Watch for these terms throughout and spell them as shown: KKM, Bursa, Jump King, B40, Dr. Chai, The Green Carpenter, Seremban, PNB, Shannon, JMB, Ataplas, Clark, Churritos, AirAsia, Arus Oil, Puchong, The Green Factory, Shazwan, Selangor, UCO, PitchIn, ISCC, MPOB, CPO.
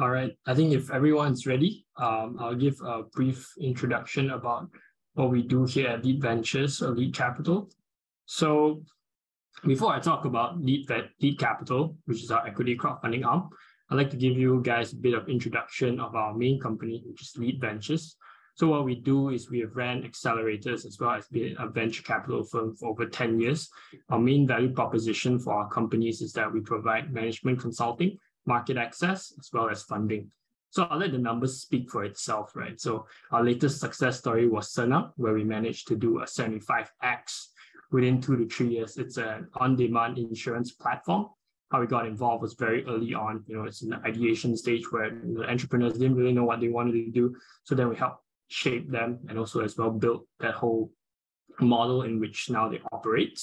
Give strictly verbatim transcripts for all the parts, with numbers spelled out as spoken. All right, I think if everyone's ready, um, I'll give a brief introduction about what we do here at Leet Ventures or Leet Capital. So before I talk about Leet, Leet Capital, which is our equity crowdfunding arm, I'd like to give you guys a bit of introduction of our main company, which is Leet Ventures. So what we do is we have ran accelerators as well as been a venture capital firm for over ten years. Our main value proposition for our companies is that we provide management consulting, market access, as well as funding. So I'll let the numbers speak for itself, right? So our latest success story was Sunup, where we managed to do a seventy-five X within two to three years. It's an on-demand insurance platform. How we got involved was very early on. You know, it's an ideation stage where the entrepreneurs didn't really know what they wanted to do. So then we helped shape them and also as well build that whole model in which now they operate.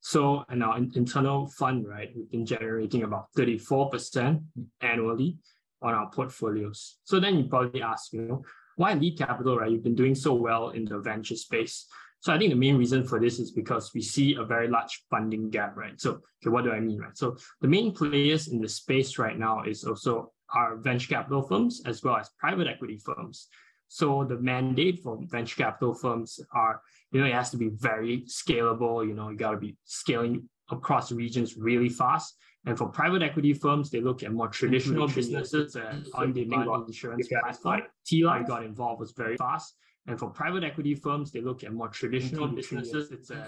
So in our internal fund, right, we've been generating about thirty-four percent annually on our portfolios. So then you probably ask, you know, why Leet Capital, right? You've been doing so well in the venture space. So I think the main reason for this is because we see a very large funding gap, right? So okay, what do I mean, right? So the main players in the space right now is also our venture capital firms as well as private equity firms. So the mandate for venture capital firms are, you know, it has to be very scalable. You know, you got to be scaling across regions really fast. And for private equity firms, they look at more traditional businesses and on-demand insurance platform. T L I got involved was very fast. And for private equity firms, they look at more traditional businesses. It's a,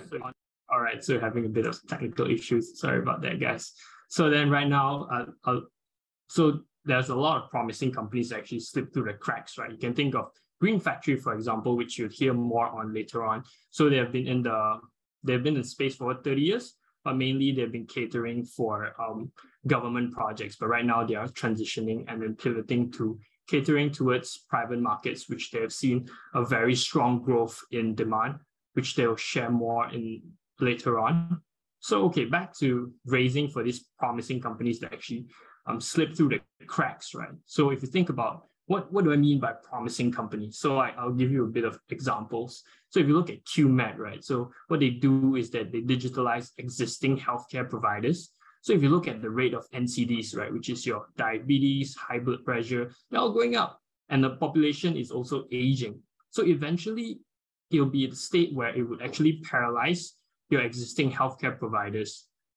all right. So having a bit of technical issues. Sorry about that, guys. So then right now, uh, I'll, so. there's a lot of promising companies that actually slip through the cracks, right? You can think of Green Factory, for example, which you'll hear more on later on. So they have been in the they've been in space for thirty years, but mainly they've been catering for um, government projects. But right now they are transitioning and then pivoting to catering towards private markets, which they have seen a very strong growth in demand, which they'll share more in later on. So okay, back to raising for these promising companies that actually Um, slip through the cracks, right? So if you think about what, what do I mean by promising companies? So I, I'll give you a bit of examples. So if you look at Q M E D, right? So what they do is that they digitalize existing healthcare providers. So if you look at the rate of N C Ds, right, which is your diabetes, high blood pressure, they're all going up. And the population is also aging. So eventually, it'll be a state where it would actually paralyze your existing healthcare providers.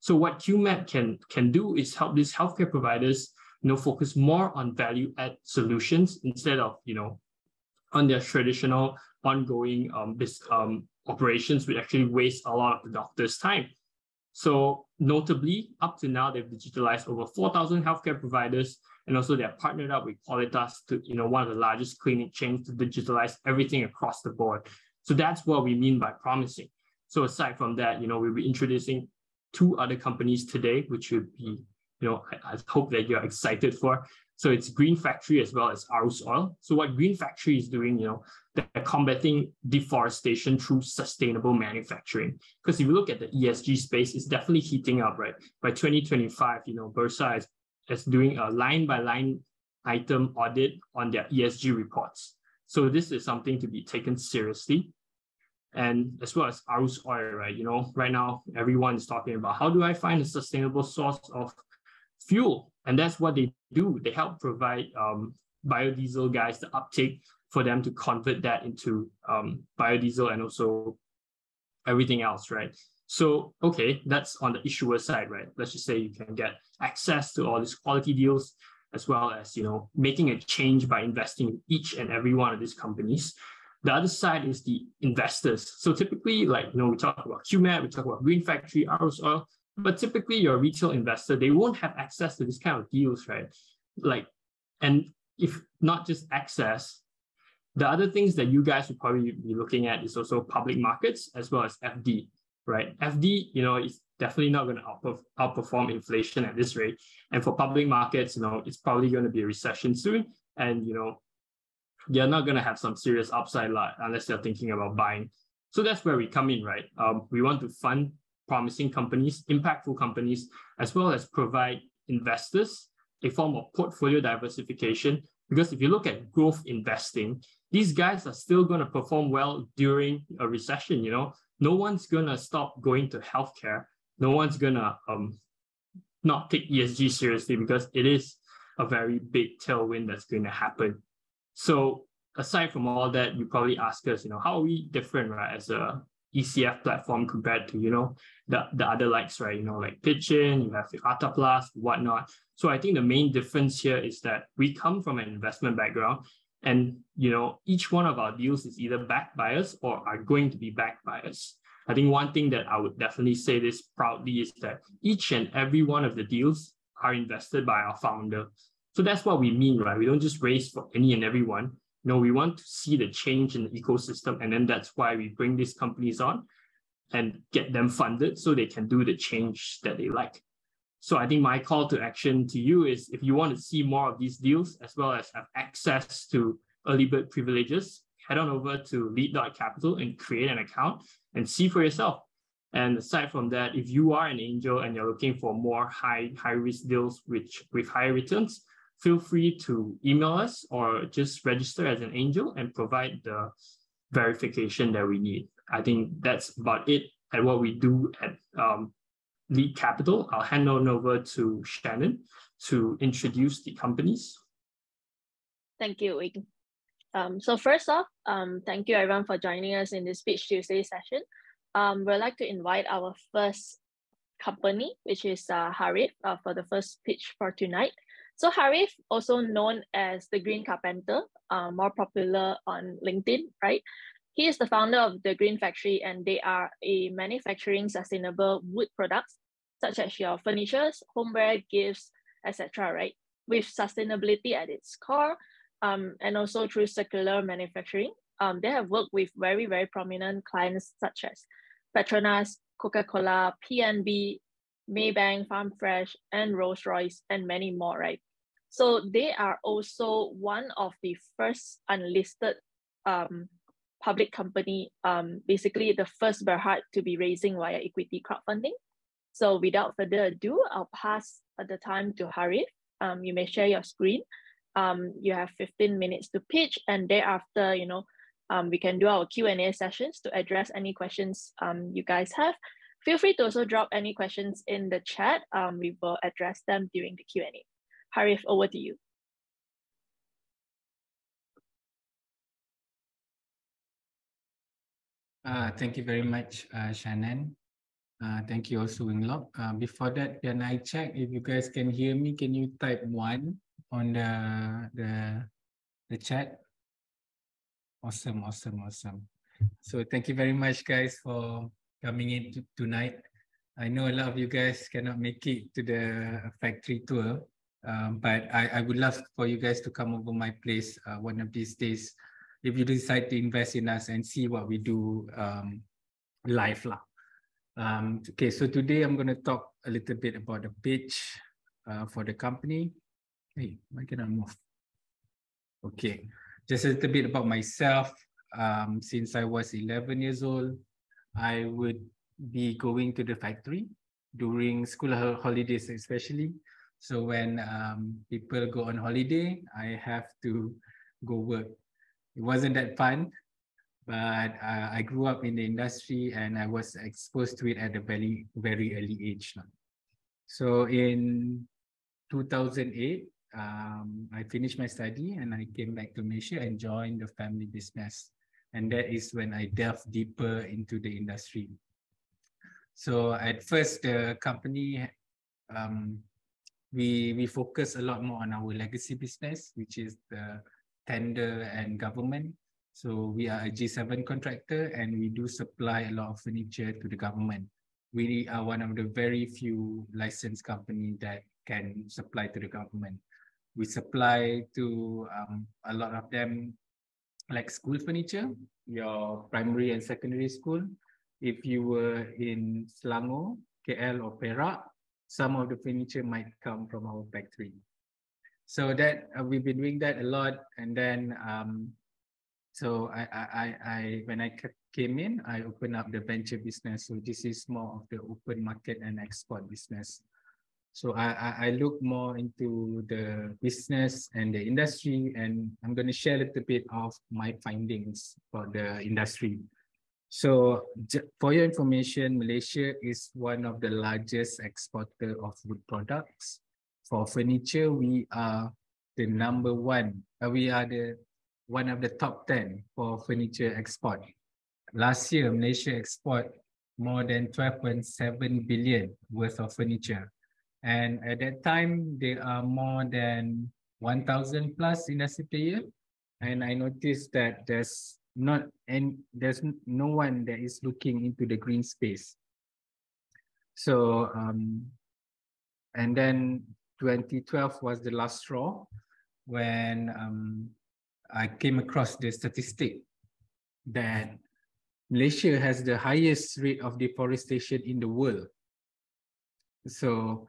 So what Q M A P can, can do is help these healthcare providers, you know, focus more on value-add solutions instead of, you know, on their traditional ongoing um, um, operations, which actually waste a lot of the doctor's time. So notably, up to now, they've digitalized over four thousand healthcare providers, and also they're partnered up with Qualitas to, you know, one of the largest clinic chains to digitalize everything across the board. So that's what we mean by promising. So aside from that, you know, we'll be introducing two other companies today, which would be, you know, I, I hope that you're excited for. So it's Green Factory as well as Arus Oil. So what Green Factory is doing, you know, they're combating deforestation through sustainable manufacturing. Because if you look at the E S G space, it's definitely heating up, right? By twenty twenty-five, you know, Bursa is, is doing a line-by-line item audit on their E S G reports. So this is something to be taken seriously. And as well as Arus Oil, right? You know, right now, everyone is talking about how do I find a sustainable source of fuel? And that's what they do. They help provide um, biodiesel guys the uptake for them to convert that into um, biodiesel and also everything else, right? So, okay, that's on the issuer side, right? Let's just say you can get access to all these quality deals, as well as, you know, making a change by investing in each and every one of these companies. The other side is the investors. So typically, like, you know, we talk about Q M A P, we talk about Green Factory, Arus Oil, but typically your retail investor, they won't have access to this kind of deals, right? Like, and if not just access, the other things that you guys would probably be looking at is also public markets as well as F D, right? F D, you know, is definitely not going to outperform inflation at this rate. And for public markets, you know, it's probably going to be a recession soon. And, you know, they're not going to have some serious upside unless they're thinking about buying. So that's where we come in, right? Um, we want to fund promising companies, impactful companies, as well as provide investors a form of portfolio diversification. Because if you look at growth investing, these guys are still going to perform well during a recession. You know, no one's going to stop going to healthcare. No one's going to um, not take E S G seriously because it is a very big tailwind that's going to happen. So aside from all that, you probably ask us, you know, how are we different, right, as a E C F platform compared to, you know, the, the other likes, right? You know, like PitchIn, you have Ataplas, whatnot. So I think the main difference here is that we come from an investment background, and, you know, each one of our deals is either backed by us or are going to be backed by us. I think one thing that I would definitely say this proudly is that each and every one of the deals are invested by our founder. So that's what we mean, right? We don't just raise for any and everyone. No, we want to see the change in the ecosystem. And then that's why we bring these companies on and get them funded so they can do the change that they like. So I think my call to action to you is, if you want to see more of these deals, as well as have access to early bird privileges, head on over to leet dot capital and create an account and see for yourself. And aside from that, if you are an angel and you're looking for more high, high risk deals which with higher returns, feel free to email us or just register as an angel and provide the verification that we need. I think that's about it at what we do at um, Leet Capital. I'll hand on over to Shannon to introduce the companies. Thank you, Wing. Um, so first off, um, thank you everyone for joining us in this Pitch Tuesday session. Um, we'd like to invite our first company, which is uh, Harith, uh, for the first pitch for tonight. So Harith, also known as the Green Carpenter, uh, more popular on LinkedIn, right? He is the founder of The Green Factory, and they are a manufacturing sustainable wood products, such as your furniture, homeware, gifts, et cetera, right? With sustainability at its core, um, and also through circular manufacturing. Um, they have worked with very, very prominent clients such as Petronas, Coca-Cola, P N B, Maybank, Farm Fresh, and Rolls-Royce, and many more, right? So they are also one of the first unlisted um, public company, um, basically the first Berhad to be raising via equity crowdfunding. So without further ado, I'll pass the time to Harith. Um, you may share your screen. Um, you have fifteen minutes to pitch, and thereafter, you know, um, we can do our Q and A sessions to address any questions um, you guys have. Feel free to also drop any questions in the chat. Um, we will address them during the Q and A. Harith, over to you. Uh, thank you very much, uh, Shannon. Uh, thank you also, Winglop. Uh, before that, can I check if you guys can hear me? Can you type one on the, the, the chat? Awesome, awesome, awesome. So thank you very much, guys, for coming in to tonight. I know a lot of you guys cannot make it to the factory tour, um, but I, I would love for you guys to come over my place uh, one of these days, if you decide to invest in us, and see what we do um, live. Lah. Um, okay, so today I'm going to talk a little bit about the pitch uh, for the company. Hey, why can I move? Okay, just a little bit about myself. Um, since I was eleven years old, I would be going to the factory during school holidays especially. So when um, people go on holiday, I have to go work. It wasn't that fun, but uh, I grew up in the industry and I was exposed to it at a very, very early age. So in two thousand eight, um, I finished my study and I came back to Malaysia and joined the family business. And that is when I delved deeper into the industry. So at first, the company, um, we, we focus a lot more on our legacy business, which is the tender and government. So we are a G seven contractor and we do supply a lot of furniture to the government. We are one of the very few licensed companies that can supply to the government. We supply to um, a lot of them, like school furniture, your primary and secondary school. If you were in Selangor, K L or Perak, some of the furniture might come from our factory. So that uh, we've been doing that a lot, and then um, so I, I, I, when I came in, I opened up the venture business. So this is more of the open market and export business. So I, I, I look more into the business and the industry, and I'm going to share a little bit of my findings for the industry. So for your information, Malaysia is one of the largest exporter of wood products. For furniture, we are the number one, uh, we are the one of the top ten for furniture export. Last year, Malaysia export more than twelve point seven billion worth of furniture. And at that time, there are more than one thousand plus industry players. And I noticed that there's not and there's no one that is looking into the green space. So, um, and then twenty twelve was the last straw when um, I came across the statistic that Malaysia has the highest rate of deforestation in the world. So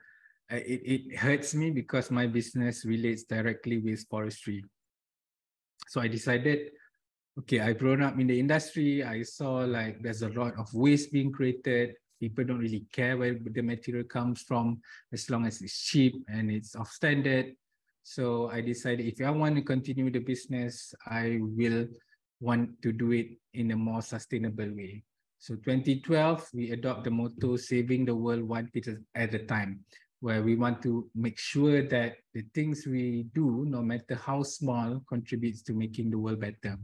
uh, it, it hurts me because my business relates directly with forestry. So I decided, okay, I've grown up in the industry. I saw like there's a lot of waste being created. People don't really care where the material comes from as long as it's cheap and it's of standard. So I decided if I want to continue the business, I will want to do it in a more sustainable way. So twenty twelve, we adopt the motto, saving the world one piece at a time, where we want to make sure that the things we do, no matter how small, contributes to making the world better.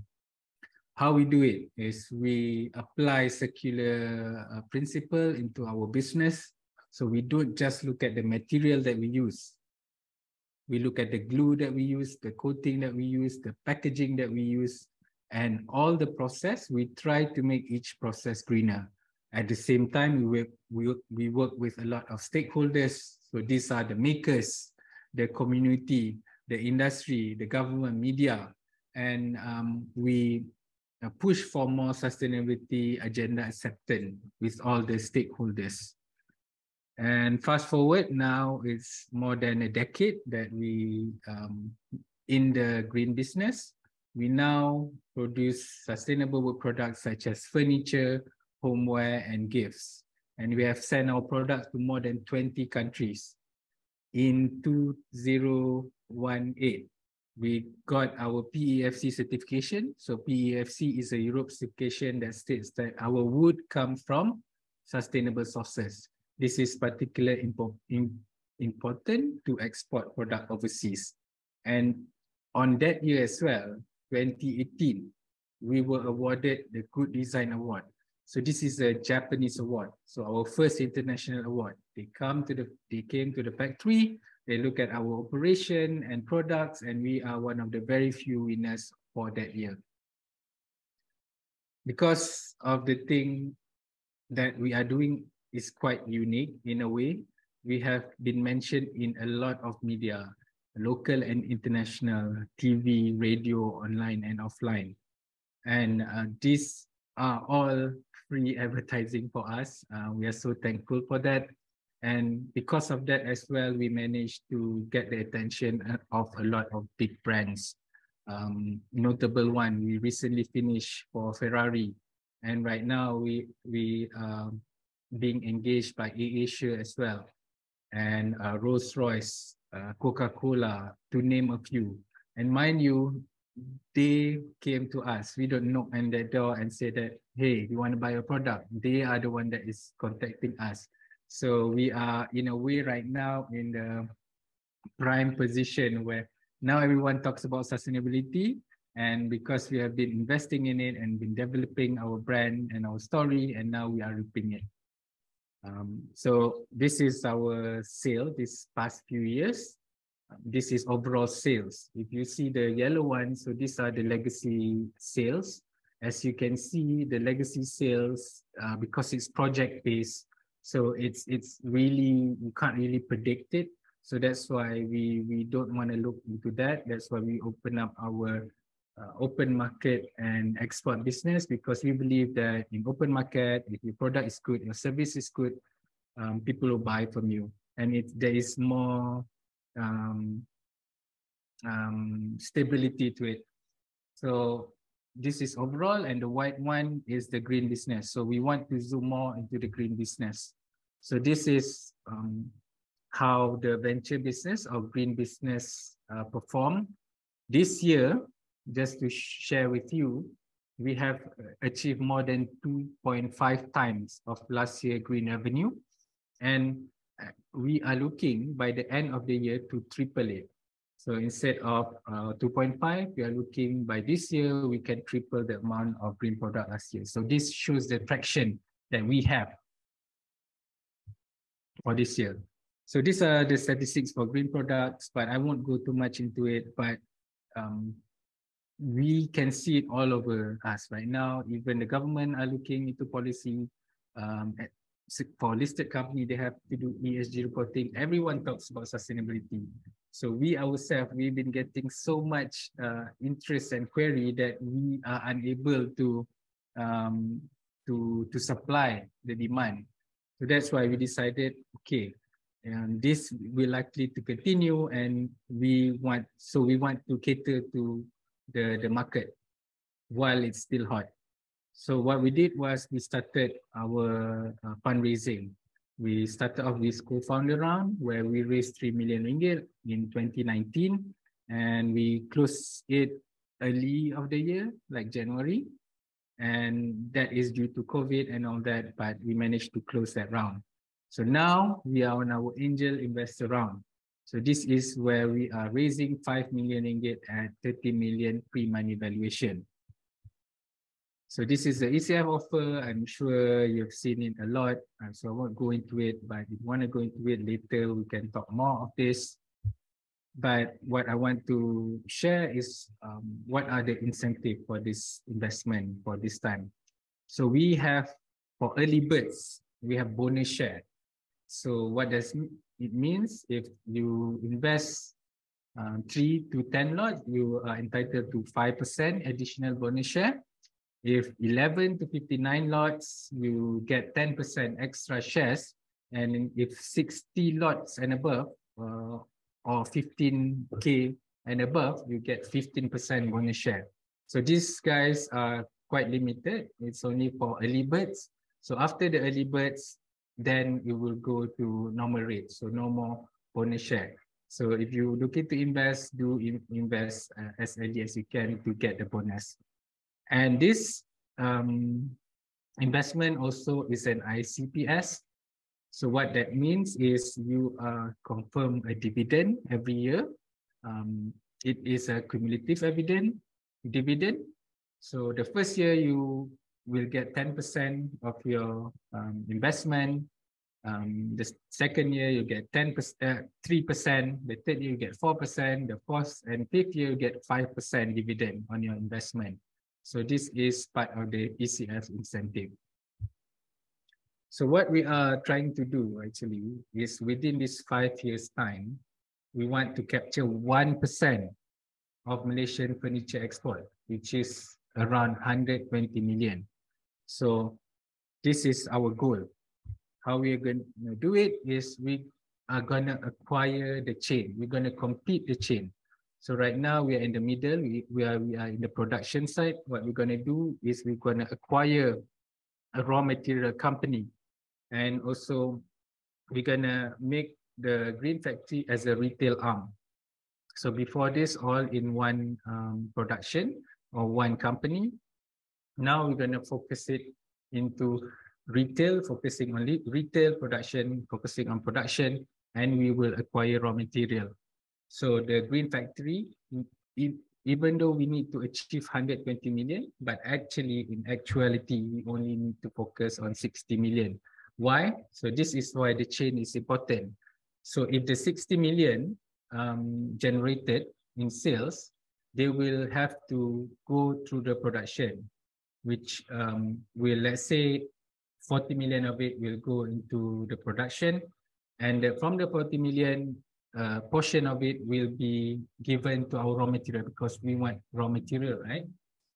How we do it is we apply circular uh, principle into our business. So we don't just look at the material that we use. We look at the glue that we use, the coating that we use, the packaging that we use, and all the process, we try to make each process greener. At the same time, we work, we, we work with a lot of stakeholders. So these are the makers, the community, the industry, the government, media. And um, we push for more sustainability agenda acceptance with all the stakeholders. And fast forward, now it's more than a decade that we um, in the green business. We now produce sustainable wood products such as furniture, homeware, and gifts. And we have sent our products to more than twenty countries. In two thousand eighteen, we got our P E F C certification. So P E F C is a Europe certification that states that our wood comes from sustainable sources. This is particularly impo in, important to export product overseas. And on that year as well, twenty eighteen, we were awarded the Good Design Award. So this is a Japanese award. So our first international award. They come to the, they came to the factory. They look at our operation and products, and we are one of the very few winners for that year. Because of the thing that we are doing is quite unique in a way, we have been mentioned in a lot of media, local and international, T V, radio, online and offline. And uh, these are all free advertising for us. Uh, we are so thankful for that. And because of that as well, we managed to get the attention of a lot of big brands. Um, notable one, we recently finished for Ferrari. And right now we, we are being engaged by AirAsia as well. And uh, Rolls-Royce, Uh, Coca-Cola, to name a few. And mind you, they came to us. We don't knock on their door and say that, hey, you want to buy a product? They are the one that is contacting us. So we are in a way right now in the prime position where now everyone talks about sustainability. And because we have been investing in it and been developing our brand and our story, and now we are reaping it. Um, so this is our sale this past few years. This is overall sales. If you see the yellow one, so these are the legacy sales. As you can see, the legacy sales, uh, because it's project-based, so it's it's really, you can't really predict it. So that's why we, we don't want to look into that. That's why we open up our Uh, open market and export business, because we believe that in open market, if your product is good, your service is good, um, people will buy from you. And it, there is more um, um, stability to it. So this is overall, and the white one is the green business. So we want to zoom more into the green business. So this is um, how the venture business or green business uh, perform. This year, just to share with you, we have achieved more than two point five times of last year green revenue. And we are looking by the end of the year to triple it. So instead of uh, two point five, we are looking by this year, we can triple the amount of green product last year. So this shows the traction that we have for this year. So these are the statistics for green products, but I won't go too much into it, but um, we can see it all over us right now. Even the government are looking into policy. Um, at, for listed company, they have to do E S G reporting. Everyone talks about sustainability. So we ourselves, we've been getting so much uh, interest and query that we are unable to, um, to, to supply the demand. So that's why we decided, okay, and this will likely to continue, and we want, so we want to cater to the, the market while it's still hot. So what we did was we started our uh, fundraising. We started off with co-founder round where we raised three million ringgit in twenty nineteen, and we closed it early of the year, like January. And that is due to COVID and all that, but we managed to close that round. So now we are on our angel investor round. So this is where we are raising five million ringgit at thirty million pre-money valuation. So this is the E C F offer. I'm sure you've seen it a lot, so I won't go into it, but if you want to go into it later, we can talk more of this. But what I want to share is um, what are the incentives for this investment for this time. So we have, for early birds, we have bonus share. So what does it means? If you invest um, three to ten lots, you are entitled to five percent additional bonus share. If eleven to fifty-nine lots, you get ten percent extra shares. And if sixty lots and above, uh, or fifteen K and above, you get fifteen percent bonus share. So these guys are quite limited. It's only for early birds. So after the early birds, then you will go to normal rate. So no more bonus share. So if you're looking to invest, do in invest uh, as early as you can to get the bonus. And this um, investment also is an I C P S. So what that means is you are confirmed a dividend every year. Um, it is a cumulative dividend. dividend. So the first year you will get ten percent of your um, investment. Um, the second year you get ten percent, uh, three percent. The third year you get four percent. The fourth and fifth year you get five percent dividend on your investment. So this is part of the E C F incentive. So what we are trying to do actually is within this five years time, we want to capture one percent of Malaysian furniture export, which is around one hundred twenty million. So this is our goal. How we are going to do it is we are going to acquire the chain. We're going to complete the chain. So right now we are in the middle. We, we, are, we are in the production side. What we're going to do is we're going to acquire a raw material company. And also, we're going to make the Green Factory as a retail arm. So before this, all in one um, production or one company. Now we're going to focus it into retail, focusing on retail production, focusing on production, and we will acquire raw material. So the Green Factory, it, even though we need to achieve one hundred twenty million, but actually in actuality, we only need to focus on sixty million. Why? So this is why the chain is important. So if the sixty million um, generated in sales, they will have to go through the production, which um, will, let's say, forty million of it will go into the production. And from the forty million uh, portion of it will be given to our raw material, because we want raw material, right?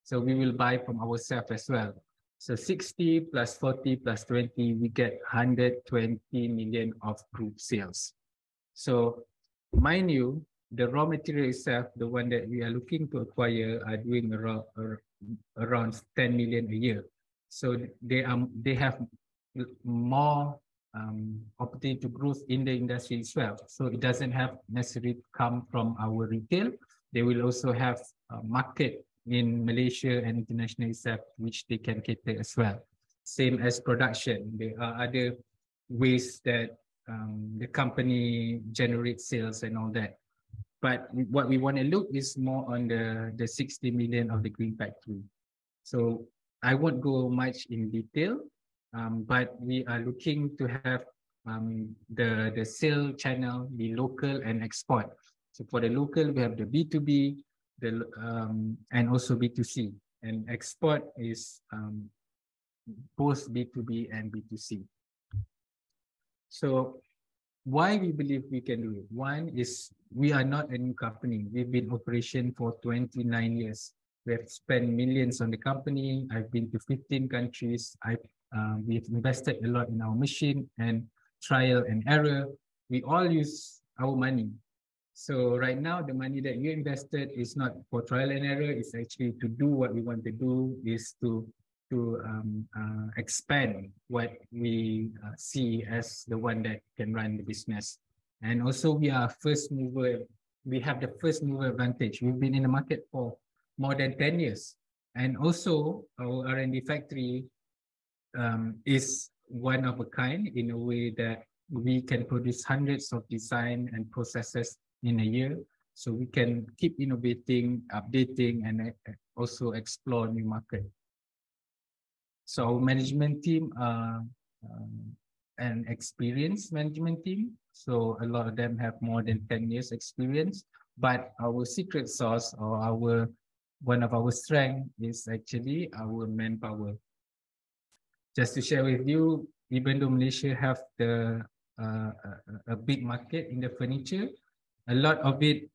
So we will buy from ourselves as well. So sixty plus forty plus twenty, we get one hundred twenty million of group sales. So mind you, the raw material itself, the one that we are looking to acquire, are doing around, around ten million a year. So they, are, they have more um, opportunity to growth in the industry as well. So it doesn't have necessarily come from our retail. They will also have a market in Malaysia and international itself, which they can cater as well. Same as production, there are other ways that um, the company generates sales and all that. But what we want to look is more on the, the sixty million of the Green Factory. So I won't go much in detail, um, but we are looking to have um, the, the sale channel be local and export. So for the local, we have the B two B the, um, and also B two C. And export is um, both B two B and B two C. So why we believe we can do it? One is we are not a new company. We've been in operation for twenty-nine years. We have spent millions on the company. I've been to fifteen countries. I, uh, we've invested a lot in our machine and trial and error. We all use our money. So right now, the money that you invested is not for trial and error. It's actually to do what we want to do, is to to um, uh, expand what we uh, see as the one that can run the business. And also we are first mover, we have the first mover advantage. We've been in the market for more than ten years. And also our R and D factory um, is one of a kind in a way that we can produce hundreds of design and processes in a year. So we can keep innovating, updating, and also explore new markets. So our management team are um, an experienced management team. So a lot of them have more than ten years experience, but our secret sauce or our, one of our strengths is actually our manpower. Just to share with you, even though Malaysia have the, uh, a, a big market in the furniture, a lot of it,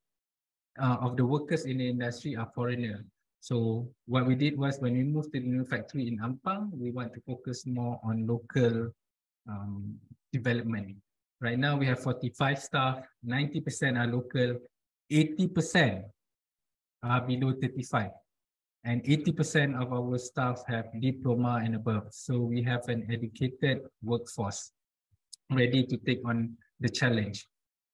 uh, of the workers in the industry are foreigners. So what we did was when we moved to the new factory in Ampang, we want to focus more on local um, development. Right now we have forty-five staff, ninety percent are local, eighty percent are below thirty-five. And eighty percent of our staff have diploma and above. So we have an educated workforce ready to take on the challenge.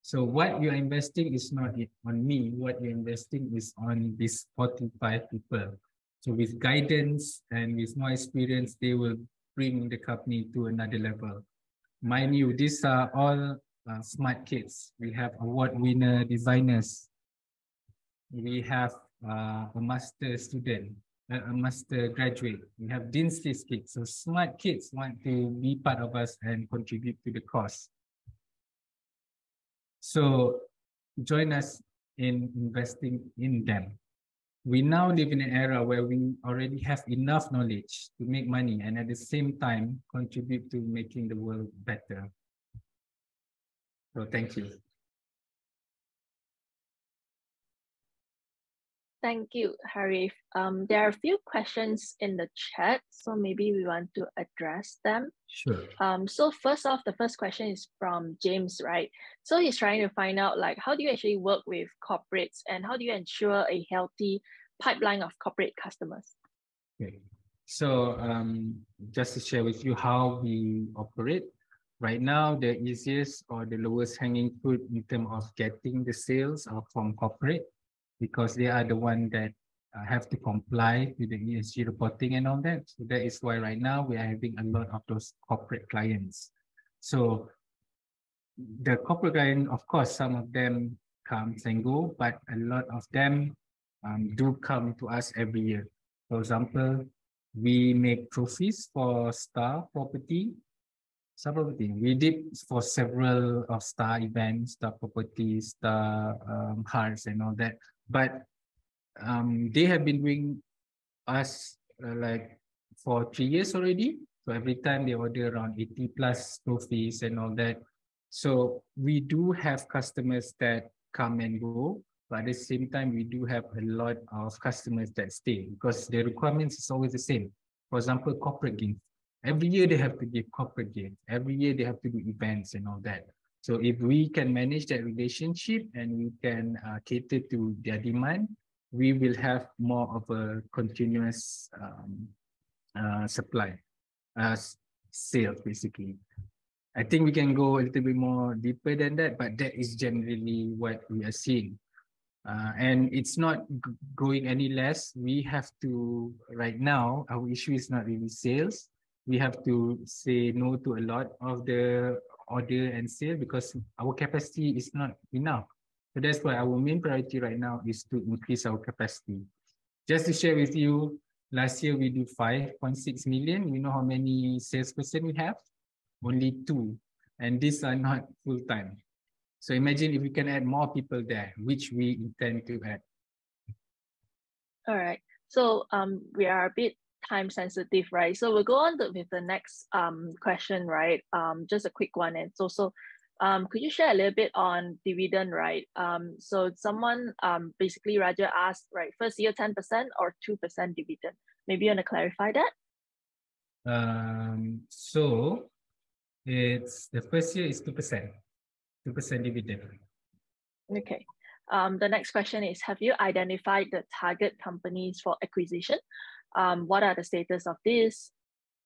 So what you're investing is not on me, what you're investing is on these forty-five people. So with guidance and with more experience, they will bring the company to another level. Mind you, these are all uh, smart kids. We have award winner designers. We have uh, a master student, uh, a master graduate. We have Dean's List kids. So smart kids want to be part of us and contribute to the cause. So join us in investing in them. We now live in an era where we already have enough knowledge to make money and at the same time contribute to making the world better. So thank you. Thank you, Harith. Um, there are a few questions in the chat, so maybe we want to address them. Sure. Um, so first off, the first question is from James, right? So he's trying to find out, like, how do you actually work with corporates and how do you ensure a healthy pipeline of corporate customers? Okay. So um, just to share with you how we operate, right now the easiest or the lowest hanging fruit in terms of getting the sales are from corporate, because they are the one that uh, have to comply with the E S G reporting and all that. So that is why right now we are having a lot of those corporate clients. So the corporate client, of course, some of them come and go, but a lot of them um, do come to us every year. For example, we make trophies for Star property, Star property. We did for several of Star events, Star property, Star um, Hearts and all that. But um, they have been doing us uh, like for three years already. So every time they order around eighty plus trophies and all that. So we do have customers that come and go, but at the same time, we do have a lot of customers that stay because the requirements is always the same. For example, corporate games. Every year they have to give corporate games. Every year they have to do events and all that. So if we can manage that relationship and we can uh, cater to their demand, we will have more of a continuous um, uh, supply, uh, sales basically. I think we can go a little bit more deeper than that, but that is generally what we are seeing. Uh, and it's not going any less. We have to, right now, our issue is not really sales. We have to say no to a lot of the order and sale because our capacity is not enough. So that's why our main priority right now is to increase our capacity. Just to share with you, last year we did five point six million. You know how many salesperson we have? Only two. And these are not full-time. So imagine if we can add more people there, which we intend to add. All right. So um, we are a bit time sensitive, right? So we'll go on to, with the next um, question, right? Um, just a quick one. And so, so um, could you share a little bit on dividend, right? Um, so someone, um, basically Raja asked, right, first year ten percent or two percent dividend? Maybe you want to clarify that? Um, so it's the first year is two percent, two percent dividend. Okay. Um, the next question is, have you identified the target companies for acquisition? Um, what are the status of this?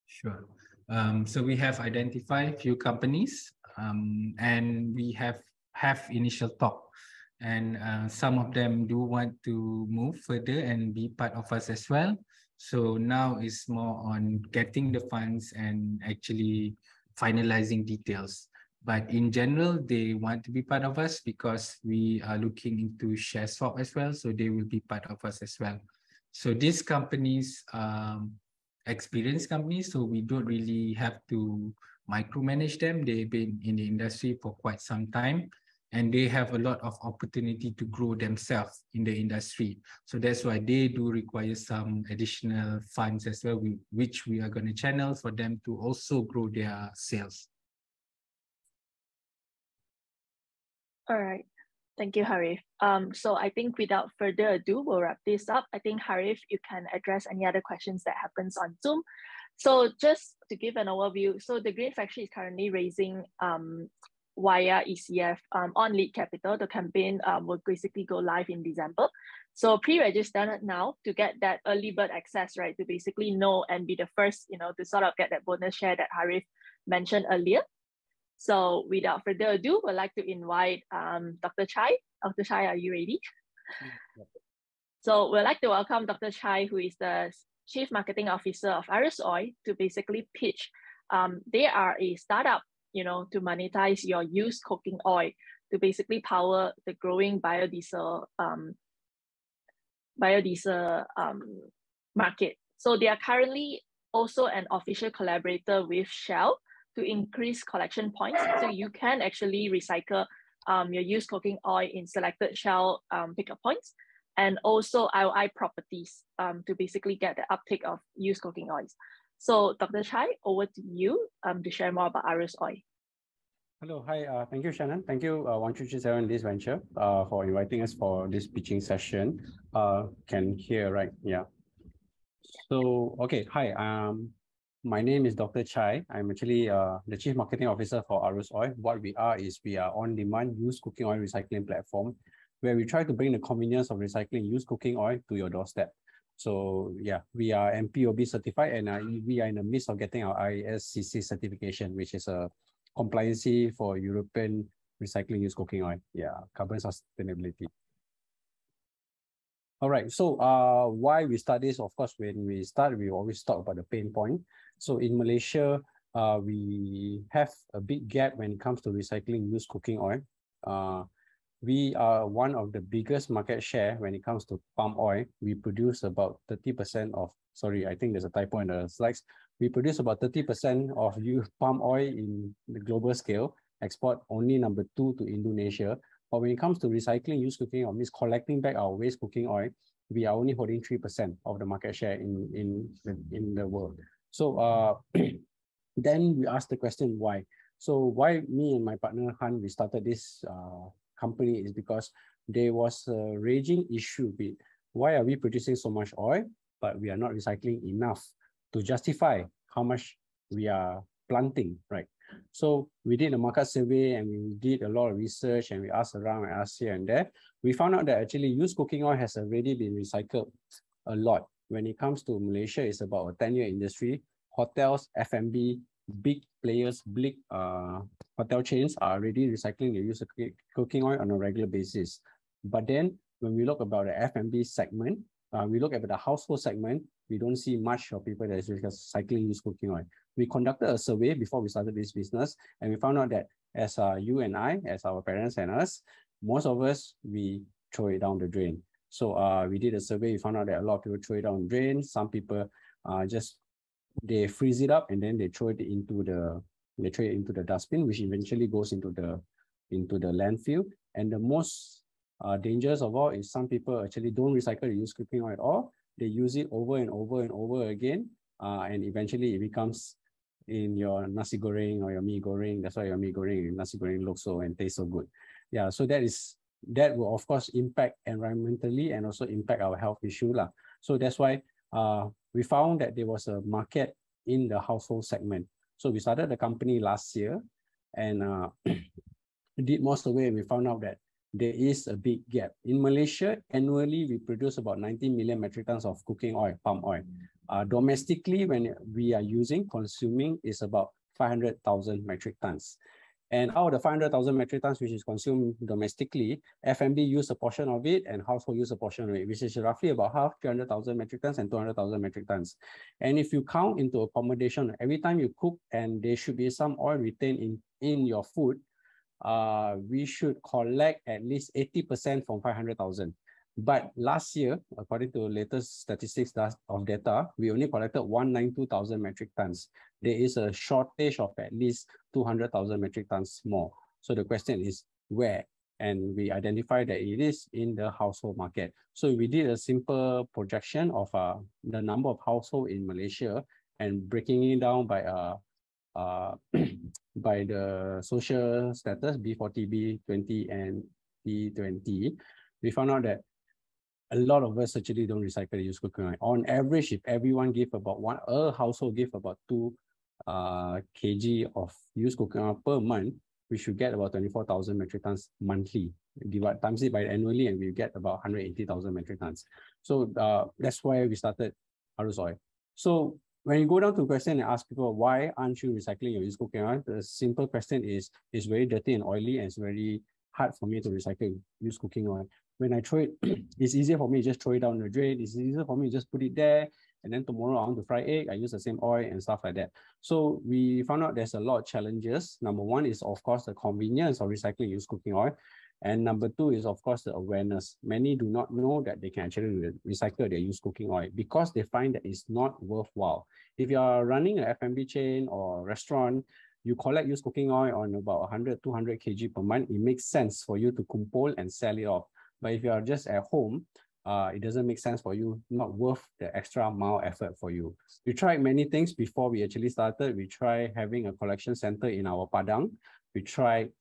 Sure. Um, so we have identified a few companies, um, and we have have initial talk, and uh, some of them do want to move further and be part of us as well. So now it's more on getting the funds and actually finalizing details. But in general, they want to be part of us because we are looking into share swap as well. So they will be part of us as well. So these companies are um, experienced companies. So we don't really have to micromanage them. They've been in the industry for quite some time, and they have a lot of opportunity to grow themselves in the industry. So that's why they do require some additional funds as well, which we are going to channel for them to also grow their sales. All right. Thank you, Harith. Um, so I think without further ado, we'll wrap this up. I think, Harith, you can address any other questions that happens on Zoom. So just to give an overview, so the Green Factory is currently raising um, via E C F um, on Leet Capital. The campaign um, will basically go live in December. So pre-register now to get that early bird access, right, to basically know and be the first, you know, to sort of get that bonus share that Harith mentioned earlier. So without further ado, we'd like to invite um, Doctor Chai. Doctor Chai, are you ready? Yeah. So we'd like to welcome Doctor Chai, who is the Chief Marketing Officer of Arus Oil, to basically pitch. Um, they are a startup, you know, to monetize your used cooking oil to basically power the growing biodiesel um, biodiesel um, market. So they are currently also an official collaborator with Shell to increase collection points, so you can actually recycle um, your used cooking oil in selected Shell um, pickup points, and also I O I Properties um, to basically get the uptake of used cooking oils. So Doctor Chai, over to you um, to share more about Arus Oil. Hello, hi, uh, thank you, Shannon. Thank you, uh, one three three seven and Leet Ventures uh, for inviting us for this pitching session. Uh, can hear, right? Yeah. So, okay, hi. Um, My name is Doctor Chai. I'm actually uh, the Chief Marketing Officer for Arus Oil. What we are is we are on-demand used cooking oil recycling platform where we try to bring the convenience of recycling used cooking oil to your doorstep. So yeah, we are M P O B certified, and uh, we are in the midst of getting our I S C C certification, which is a compliancy for European recycling used cooking oil. Yeah, carbon sustainability. All right, so uh, why we start this, of course, when we start, we always talk about the pain point. So in Malaysia, uh, we have a big gap when it comes to recycling used cooking oil. Uh, we are one of the biggest market share when it comes to palm oil. We produce about thirty percent of, sorry, I think there's a typo in the slides. We produce about thirty percent of used palm oil in the global scale, export only number two to Indonesia. But when it comes to recycling used cooking oil, means collecting back our waste cooking oil, we are only holding three percent of the market share in, in, in the world. So uh, then we asked the question, why? So why me and my partner, Han, we started this uh, company is because there was a raging issue with why are we producing so much oil, but we are not recycling enough to justify how much we are planting, right? So we did a market survey and we did a lot of research and we asked around and asked here and there. We found out that actually used cooking oil has already been recycled a lot. When it comes to Malaysia, it's about a ten-year industry. Hotels, F and B, big players, big uh, hotel chains are already recycling their used cooking oil on a regular basis. But then when we look about the F and B segment, uh, we look at the household segment, we don't see much of people that is recycling used cooking oil. We conducted a survey before we started this business, and we found out that as uh, you and I, as our parents and us, most of us, we throw it down the drain. So uh, we did a survey, we found out that a lot of people throw it down the drain. Some people uh, just, they freeze it up and then they throw it into the, they throw it into the dustbin, which eventually goes into the, into the landfill. And the most uh, dangerous of all is some people actually don't recycle, they use cooking oil at all. They use it over and over and over again. Uh, and eventually it becomes in your nasi goreng or your mee goreng. That's why your mee goreng and nasi goreng looks so and tastes so good. Yeah, so that is, that will of course impact environmentally and also impact our health issue lah. So that's why uh, we found that there was a market in the household segment. So we started the company last year and uh, did most of the way, we found out that there is a big gap. In Malaysia, annually, we produce about ninety million metric tons of cooking oil, palm oil. Uh, domestically, when we are using, consuming is about five hundred thousand metric tons. And out of the five hundred thousand metric tons, which is consumed domestically, F M B use a portion of it and household use a portion of it, which is roughly about half, three hundred thousand metric tons and two hundred thousand metric tons. And if you count into accommodation, every time you cook and there should be some oil retained in, in your food, Uh, we should collect at least eighty percent from five hundred thousand. But last year, according to latest statistics of data, we only collected one hundred ninety-two thousand metric tons. There is a shortage of at least two hundred thousand metric tons more. So the question is where? And we identified that it is in the household market. So we did a simple projection of uh, the number of households in Malaysia and breaking it down by uh, uh, by the social status, B forty, B twenty, and E twenty, we found out that a lot of us actually don't recycle, use cooking oil. On average, if everyone give about one, a household give about two uh, kg of used cooking oil per month, we should get about twenty-four thousand metric tons monthly. Divide times it by annually, and we get about one hundred eighty thousand metric tons. So uh, that's why we started Arus Oil. So when you go down to the question and ask people, why aren't you recycling your used cooking oil? The simple question is, it's very dirty and oily, and it's very hard for me to recycle used cooking oil. When I throw it, it's easier for me to just throw it down the drain. It's easier for me to just put it there. And then tomorrow I want to fry egg, I use the same oil and stuff like that. So we found out there's a lot of challenges. Number one is, of course, the convenience of recycling used cooking oil. And number two is, of course, the awareness. Many do not know that they can actually re recycle their used cooking oil because they find that it's not worthwhile. If you are running an F and B chain or restaurant, you collect used cooking oil on about one hundred, two hundred kg per month, it makes sense for you to compile and sell it off. But if you are just at home, uh, it doesn't make sense for you, not worth the extra mile effort for you. We tried many things before we actually started. We tried having a collection center in our Padang. We tried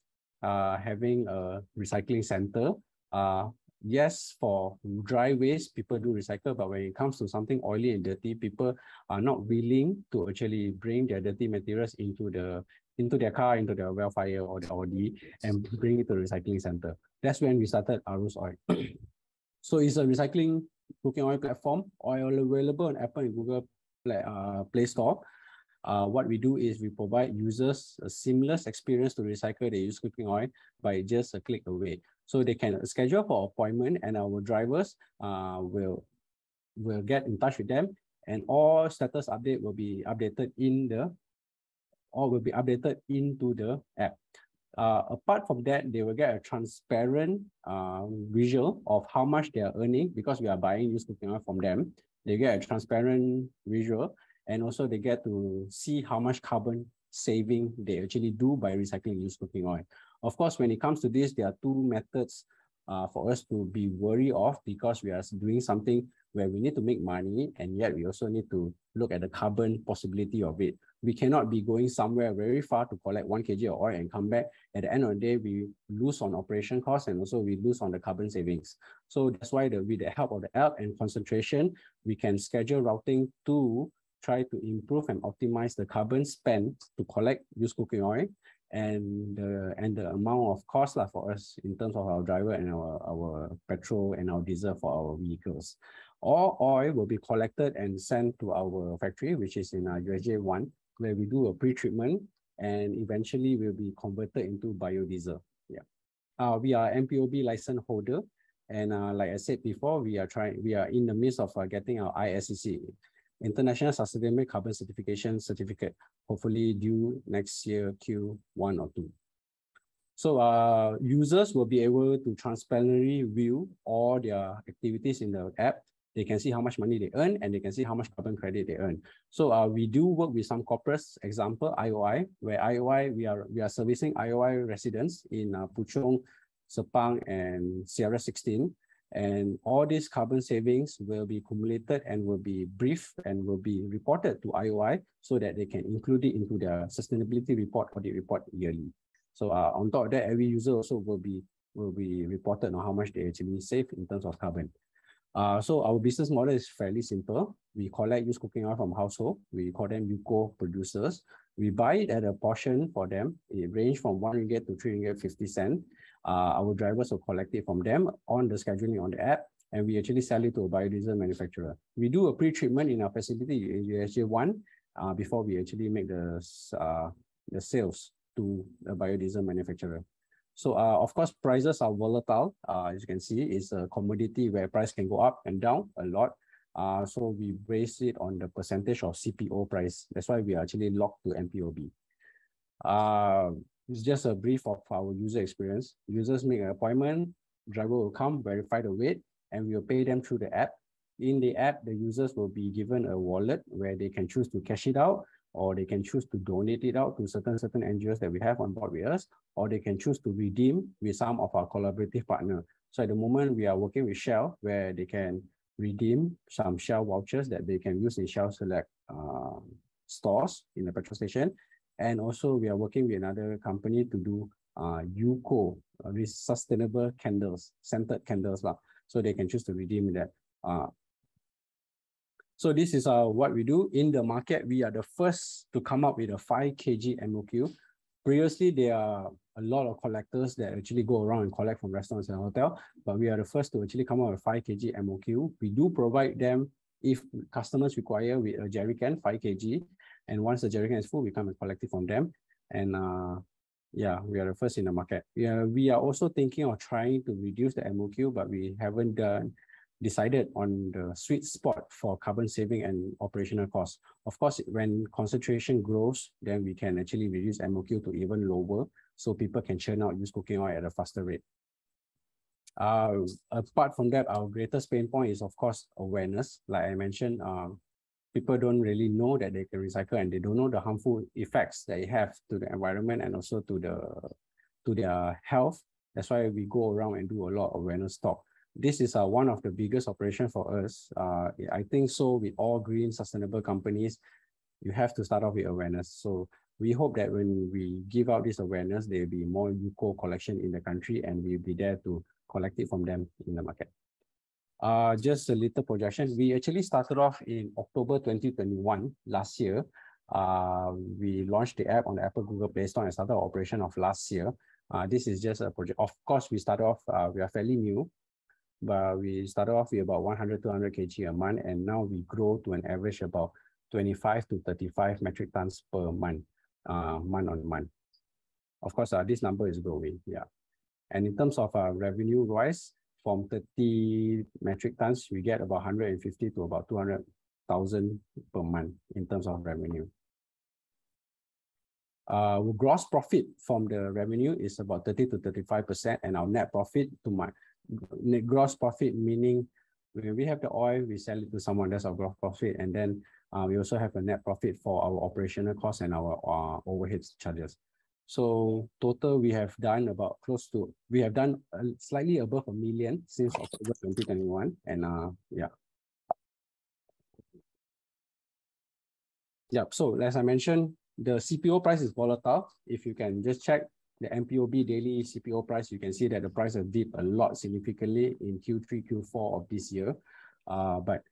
Uh, having a recycling center. Uh, yes, for dry waste, people do recycle, but when it comes to something oily and dirty, people are not willing to actually bring their dirty materials into the into their car, into their welfare or the Audi, and bring it to the recycling center. That's when we started Arus Oil. So it's a recycling cooking oil platform, oil available on Apple and Google Play, uh, Play Store. Uh, what we do is we provide users a seamless experience to recycle their used cooking oil by just a click away. So they can schedule for appointment, and our drivers uh, will, will get in touch with them, and all status update will be updated in the, or will be updated into the app. Uh, apart from that, they will get a transparent uh, visual of how much they are earning because we are buying used cooking oil from them. They get a transparent visual. And also they get to see how much carbon saving they actually do by recycling used cooking oil. Of course, when it comes to this, there are two methods uh, for us to be wary of, because we are doing something where we need to make money, and yet we also need to look at the carbon possibility of it. We cannot be going somewhere very far to collect one kg of oil and come back. At the end of the day, we lose on operation costs, and also we lose on the carbon savings. So that's why the, with the help of the app and concentration, we can schedule routing to try to improve and optimize the carbon spent to collect used cooking oil, and uh, and the amount of cost lah for us in terms of our driver and our, our petrol and our diesel for our vehicles. All oil will be collected and sent to our factory, which is in U S J one, where we do a pre-treatment and eventually will be converted into biodiesel. Yeah, uh, we are M P O B license holder, and uh, like I said before, we are trying. We are in the midst of uh, getting our I S C C. International Sustainable Carbon Certification Certificate, hopefully due next year Q one or two. So uh, users will be able to transparently view all their activities in the app. They can see how much money they earn, and they can see how much carbon credit they earn. So uh, we do work with some corporates, example, I O I, where I O I, we are, we are servicing I O I residents in uh, Puchong, Sepang, and Sierra sixteen. And all these carbon savings will be accumulated and will be briefed and will be reported to I O I so that they can include it into their sustainability report or the report yearly. So uh, on top of that, every user also will be, will be reported on how much they actually save in terms of carbon. Uh, so our business model is fairly simple. We collect used cooking oil from household. We call them U C O producers. We buy it at a portion for them. It ranges from one ringgit to three ringgit fifty cent. Uh, our drivers will collect it from them on the scheduling on the app, and we actually sell it to a biodiesel manufacturer. We do a pre-treatment in our facility in U S J one uh, before we actually make the uh, the sales to a biodiesel manufacturer. So, uh, of course, prices are volatile. Uh, as you can see, it's a commodity where price can go up and down a lot. Uh, so we base it on the percentage of C P O price. That's why we are actually locked to M P O B. Uh, it's just a brief of our user experience. Users make an appointment, driver will come, verify the weight, and we will pay them through the app. In the app, the users will be given a wallet where they can choose to cash it out, or they can choose to donate it out to certain certain N G Os that we have on board with us, or they can choose to redeem with some of our collaborative partners. So at the moment, we are working with Shell, where they can redeem some Shell vouchers that they can use in Shell Select uh, stores in the petrol station. And also, we are working with another company to do uh, U C O, uh, sustainable candles, scented candles. Lah. So they can choose to redeem that. Uh, So this is uh, what we do. In the market, we are the first to come up with a five kilogram M O Q. Previously, there are a lot of collectors that actually go around and collect from restaurants and hotels, but we are the first to actually come up with a five kilogram M O Q. We do provide them, if customers require, with a jerry can, five kilogram. And once the jerry can is full, we come and collect it from them. And uh, yeah, we are the first in the market. We are, we are also thinking of trying to reduce the M O Q, but we haven't done decided on the sweet spot for carbon saving and operational costs. Of course, when concentration grows, then we can actually reduce M O Q to even lower, so people can churn out used cooking oil at a faster rate. Uh, apart from that, our greatest pain point is, of course, awareness. Like I mentioned, uh, people don't really know that they can recycle, and they don't know the harmful effects that it has to the environment and also to, the, to their health. That's why we go around and do a lot of awareness talk. This is uh, one of the biggest operations for us. Uh, I think so with all green sustainable companies, you have to start off with awareness. So we hope that when we give out this awareness, there'll be more U C O collection in the country, and we'll be there to collect it from them in the market. Uh, just a little projection. We actually started off in October twenty twenty-one last year. Uh, we launched the app on the Apple Google Play Store and started our operation of last year. Uh, this is just a project. Of course, we started off, uh, we are fairly new. But we started off with about one hundred to two hundred kilograms a month, and now we grow to an average about twenty-five to thirty-five metric tons per month, uh, month on month. Of course, uh, this number is growing, yeah. And in terms of uh, revenue wise, from thirty metric tons, we get about one hundred fifty to about two hundred thousand per month in terms of revenue. Uh, gross profit from the revenue is about thirty to thirty-five percent, and our net profit to my net gross profit, meaning when we have the oil, we sell it to someone, that's our gross profit. And then uh, we also have a net profit for our operational costs and our uh, overhead charges. So total, we have done about close to, we have done uh, slightly above a million since October twenty twenty-one. And uh, yeah. Yeah, so as I mentioned, the C P O price is volatile. If you can just check the M P O B daily C P O price, you can see that the price has dipped a lot significantly in Q three, Q four of this year. Uh, but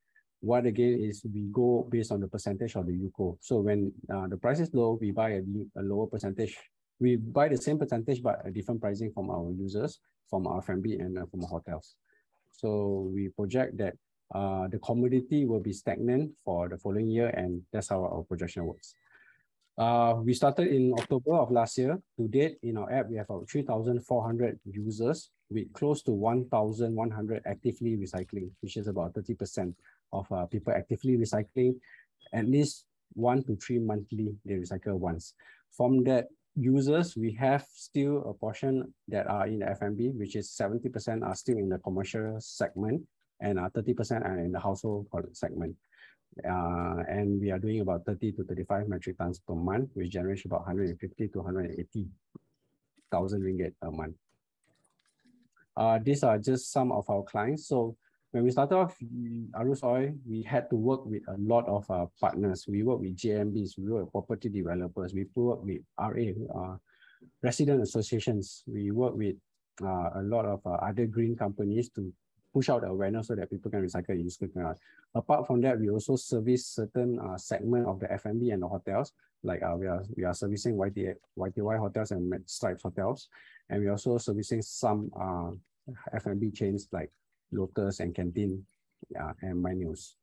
what again is we go based on the percentage of the U C O. So when uh, the price is low, we buy a, a lower percentage. We buy the same percentage, but a different pricing from our users, from our family, and uh, from hotels. So we project that uh, the commodity will be stagnant for the following year, and that's how our projection works. Uh, we started in October of last year. To date, in our app, we have about three thousand four hundred users with close to one thousand one hundred actively recycling, which is about thirty percent of uh, people actively recycling. At least one to three monthly, they recycle once. From that, users, we have still a portion that are in the F M B, which is seventy percent are still in the commercial segment and thirty percent are in the household segment. Uh, and we are doing about thirty to thirty-five metric tons per month, which generates about one hundred fifty to one hundred eighty thousand ringgit a month. Uh, these are just some of our clients. So when we started off Arus Oil, we had to work with a lot of uh, partners. We work with J M Bs, we work with property developers, we work with R A, uh, resident associations. We work with uh, a lot of uh, other green companies to push out the awareness so that people can recycle and use coconut. Apart from that, we also service certain uh, segment of the F and B and the hotels. Like uh, we are we are servicing Y T Y hotels and Stripes hotels, and we are also servicing some uh, F and B chains like Lotus and Canteen, uh, and My News.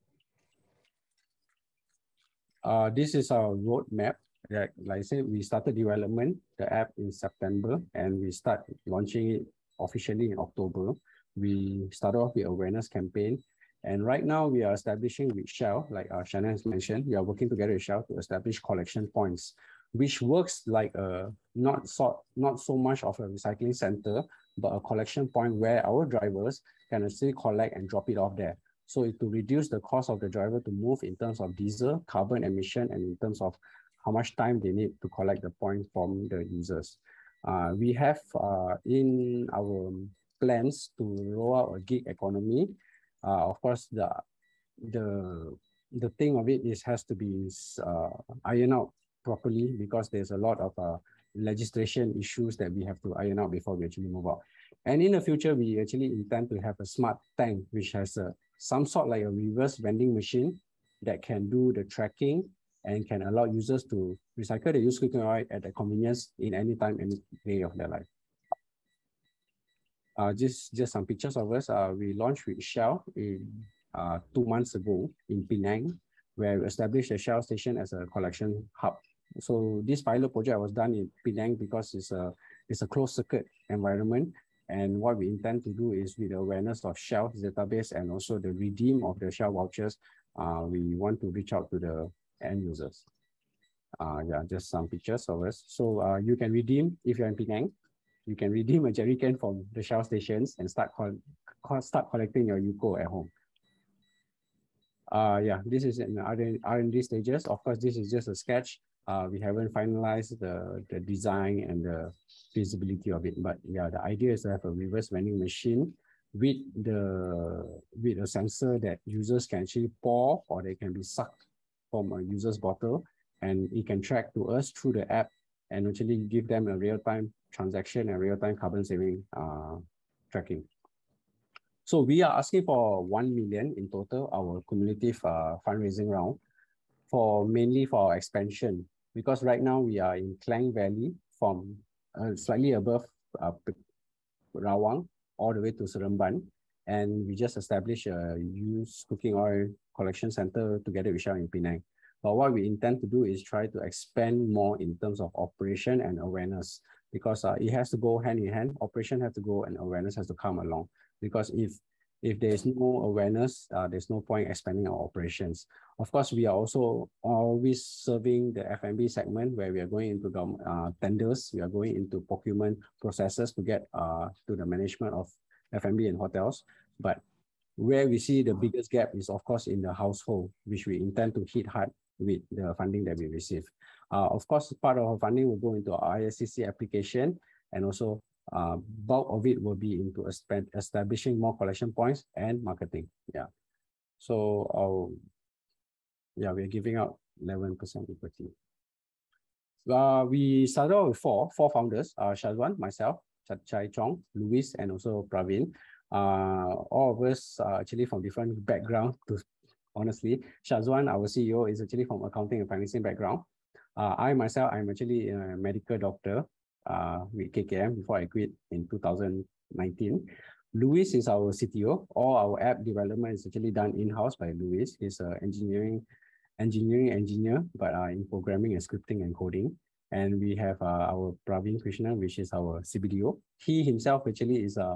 Uh, this is our roadmap. Like, like I said, we started development the app in September, and we start launching it officially in October. We started off with awareness campaign, and right now we are establishing with Shell, like uh, Shannon has mentioned, we are working together with Shell to establish collection points, which works like a not so, not so much of a recycling center, but a collection point where our drivers can actually collect and drop it off there. So it, to reduce the cost of the driver to move in terms of diesel, carbon emission, and in terms of how much time they need to collect the point from the users. Uh, we have uh, in our plans to roll out a gig economy. Uh, of course, the the the thing of it is has to be uh, ironed out properly, because there's a lot of uh, legislation issues that we have to iron out before we actually move out. And in the future, we actually intend to have a smart tank, which has a, some sort like a reverse vending machine that can do the tracking and can allow users to recycle the used cooking oil at their convenience in any time, any day of their life. Uh, just, just some pictures of us. Uh, we launched with Shell in, uh, two months ago in Penang, where we established a Shell station as a collection hub. So this pilot project was done in Penang because it's a, it's a closed circuit environment. And what we intend to do is, with the awareness of Shell's database and also the redeem of the Shell vouchers, uh, we want to reach out to the end users. Uh, yeah, just some pictures of us. So uh, you can redeem, if you're in Penang, you can redeem a jerry can from the Shell stations and start, call, call, start collecting your U C O at home. Uh, yeah, this is in R and D stages. Of course, this is just a sketch. Uh, we haven't finalized the, the design and the feasibility of it, but yeah, the idea is to have a reverse vending machine with the with a sensor that users can actually pour, or they can be sucked from a user's bottle, and it can track to us through the app and actually give them a real-time transaction and real-time carbon saving uh, tracking. So we are asking for one million in total, our cumulative uh, fundraising round, for mainly for our expansion. Because right now we are in Klang Valley from uh, slightly above uh, Rawang all the way to Seremban. And we just established a used cooking oil collection center together with Shell in Penang. But what we intend to do is try to expand more in terms of operation and awareness, because uh, it has to go hand in hand. Operation has to go and awareness has to come along. Because if If there's no awareness, uh, there's no point expanding our operations. Of course, we are also always serving the F and B segment, where we are going into uh, tenders, we are going into procurement processes to get uh, to the management of F and B and hotels. But where we see the biggest gap is, of course, in the household, which we intend to hit hard with the funding that we receive. Uh, of course, part of our funding will go into our I S C C application, and also Uh, bulk of it will be into establishing more collection points and marketing. Yeah, so um, yeah, we're giving out eleven percent equity. Uh, we started out with four, four founders, uh, Shazwan, myself, Chai Chong, Louis, and also Praveen. Uh, all of us are actually from different backgrounds, to, honestly. Shazwan, our C E O, is actually from accounting and financing background. Uh, I myself, I'm actually a medical doctor. Uh, with K K M before I quit in two thousand nineteen. Louis is our C T O. All our app development is actually done in-house by Louis. He's an engineering, engineering engineer, but uh, in programming and scripting and coding. And we have uh, our Praveen Krishnan, which is our C B D O. He himself actually is a uh,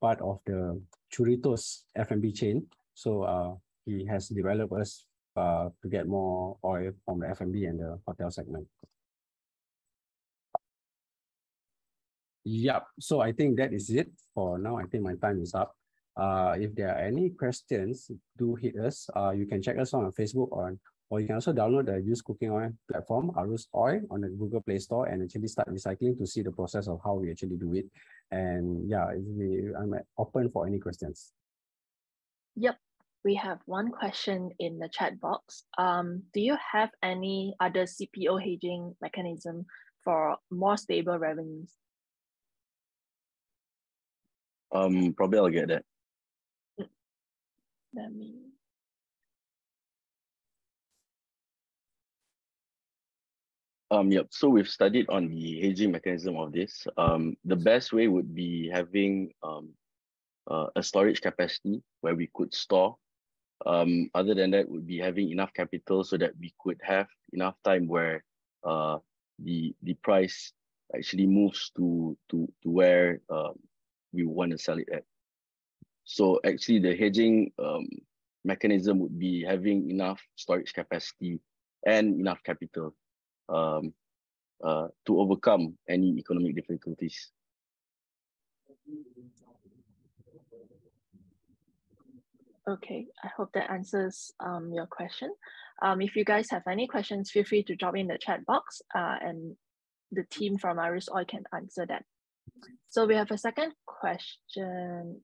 part of the Churritos F and B chain. So uh, he has developed us uh, to get more oil from the F and B and the hotel segment. Yep. So I think that is it for now. I think my time is up. Uh, if there are any questions, do hit us. Uh, you can check us on Facebook, or, or you can also download the used cooking oil platform, Arus Oil, on the Google Play Store, and actually start recycling to see the process of how we actually do it. And yeah, we, I'm open for any questions. Yep. We have one question in the chat box. Um, do you have any other C P O hedging mechanism for more stable revenues? Um, probably I'll get that. Let me. Um, yep. So we've studied on the hedging mechanism of this. Um, the best way would be having um, uh, a storage capacity where we could store. Um, other than that, would be having enough capital so that we could have enough time where uh, the the price actually moves to to to where um, we want to sell it at. So actually, the hedging um, mechanism would be having enough storage capacity and enough capital um, uh, to overcome any economic difficulties. Okay, I hope that answers um, your question. Um, if you guys have any questions, feel free to drop in the chat box uh, and the team from Arus Oil can answer that. So we have a second question.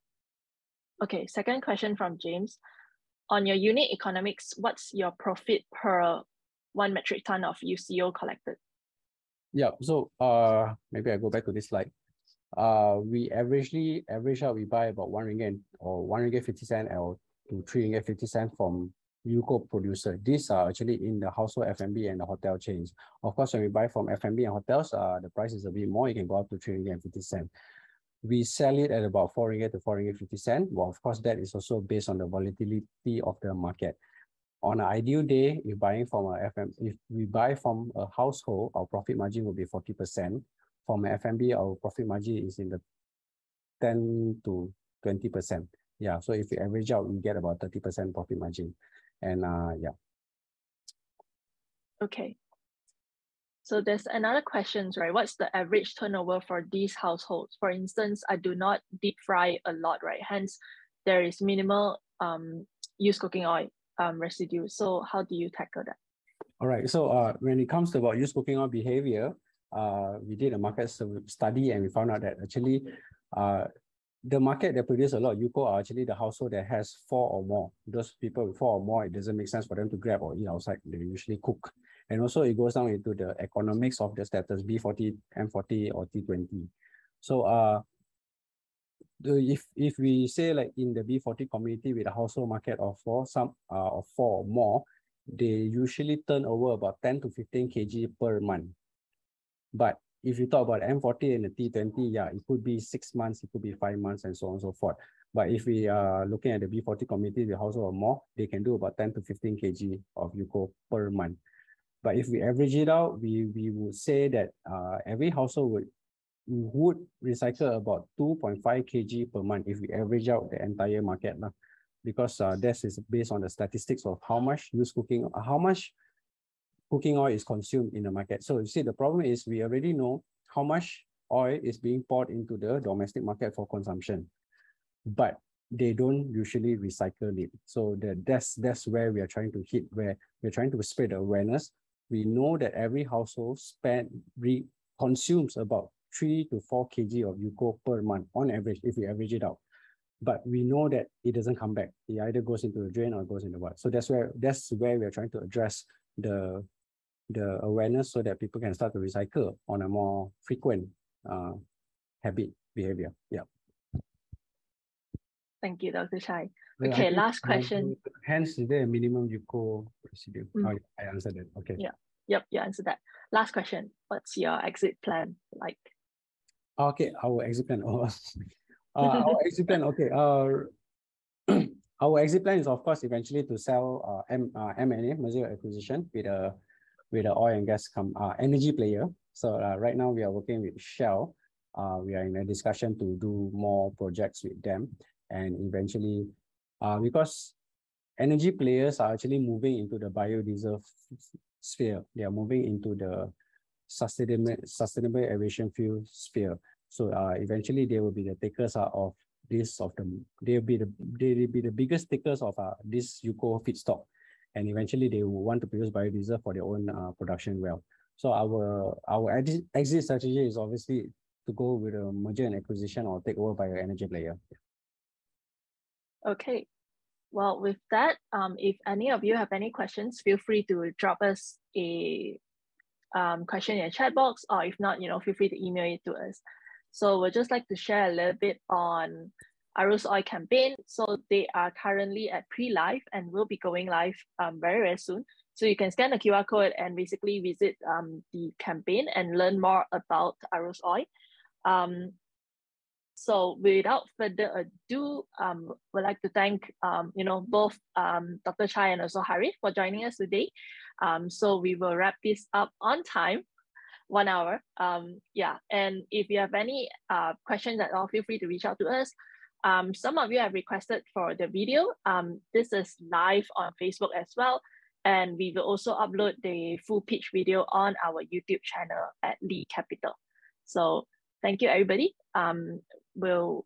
Okay, second question from James. On your unit economics, what's your profit per one metric ton of U C O collected? Yeah, so uh, maybe I go back to this slide. Uh, we averagely, average out, we buy about one ringgit or one ringgit fifty cent or to three ringgit fifty cent from U C O producer. These are actually in the household F and B and the hotel chains. Of course, when we buy from F and B and hotels, uh, the price is a bit more. You can go up to three ringgit and fifty cent. We sell it at about four ringgit to four ringgit fifty cent. Well, of course, that is also based on the volatility of the market. On an ideal day, if buying from a F M, if we buy from a household, our profit margin will be forty percent. From an F M B, our profit margin is in the ten to twenty percent. Yeah, so if you average out, we get about thirty percent profit margin. And uh, yeah. Okay. So there's another question, right? What's the average turnover for these households? For instance, I do not deep fry a lot, right? Hence, there is minimal um, used cooking oil um, residue. So how do you tackle that? All right. So uh, when it comes to about used cooking oil behavior, Uh, we did a market study and we found out that actually uh, the market that produces a lot of U C O are actually the household that has four or more. Those people with four or more, it doesn't make sense for them to grab or eat outside. They usually cook. And also it goes down into the economics of the status B forty, M forty or T twenty. So uh, if, if we say like in the B forty community with a household market of four, some, uh, of four or more, they usually turn over about ten to fifteen kilograms per month. But if you talk about M forty and the T twenty, yeah, it could be six months, it could be five months, and so on and so forth. But if we are looking at the B forty community, the household or more, they can do about ten to fifteen kilograms of U C O per month. But if we average it out, we, we would say that uh, every household would, would recycle about two point five kilograms per month if we average out the entire market. Nah? Because uh, this is based on the statistics of how much used cooking, how much cooking oil is consumed in the market. So you see, the problem is we already know how much oil is being poured into the domestic market for consumption, but they don't usually recycle it. So the, that's, that's where we are trying to hit, where we're trying to spread awareness. We know that every household spend, re, consumes about three to four kilograms of U C O per month on average, if we average it out. But we know that it doesn't come back. It either goes into the drain or goes into what. So that's where, that's where we are trying to address the the awareness so that people can start to recycle on a more frequent uh, habit behavior. Yeah. Thank you, Doctor Chai. Well, okay, last question. Hence, is there a minimum U C O residue? Mm. Oh, I answered that. Okay. Yeah. Yep. You answered that. Last question. What's your exit plan like? Okay, our exit plan. Oh, uh, our exit plan. Okay. Uh, Our exit plan is, of course, eventually to sell uh, M uh, M and A, merger acquisition, with a with an oil and gas com uh, energy player. So uh, right now we are working with Shell. Uh, we are in a discussion to do more projects with them, and eventually, uh, because energy players are actually moving into the biodiesel sphere, they are moving into the sustainable sustainable aviation fuel sphere. So uh, eventually they will be the takers uh, of this of the they'll be the they'll be the biggest takers of uh, this U C O feedstock, and eventually they will want to produce biodiesel for their own uh, production well. So our our exit strategy is obviously to go with a merger and acquisition or take over by an energy player. Okay. Well, with that, um, if any of you have any questions, feel free to drop us a um, question in the chat box, or if not, you know, feel free to email it to us. So we'd just like to share a little bit on Arus Oil campaign. So they are currently at pre-live and will be going live um, very, very soon. So you can scan the Q R code and basically visit um, the campaign and learn more about Arus Oil. Um, so without further ado, um, we'd like to thank um, you know, both um, Doctor Chai and also Harith for joining us today. Um, so we will wrap this up on time, one hour. Um, yeah, and if you have any uh, questions at all, feel free to reach out to us. Um, some of you have requested for the video. Um, this is live on Facebook as well. And we will also upload the full pitch video on our YouTube channel at Leet Capital. So thank you, everybody. Um, we'll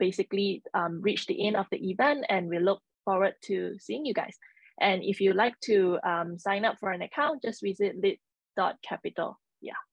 basically um, reach the end of the event, and we look forward to seeing you guys. And if you'd like to um, sign up for an account, just visit leet dot capital. Yeah.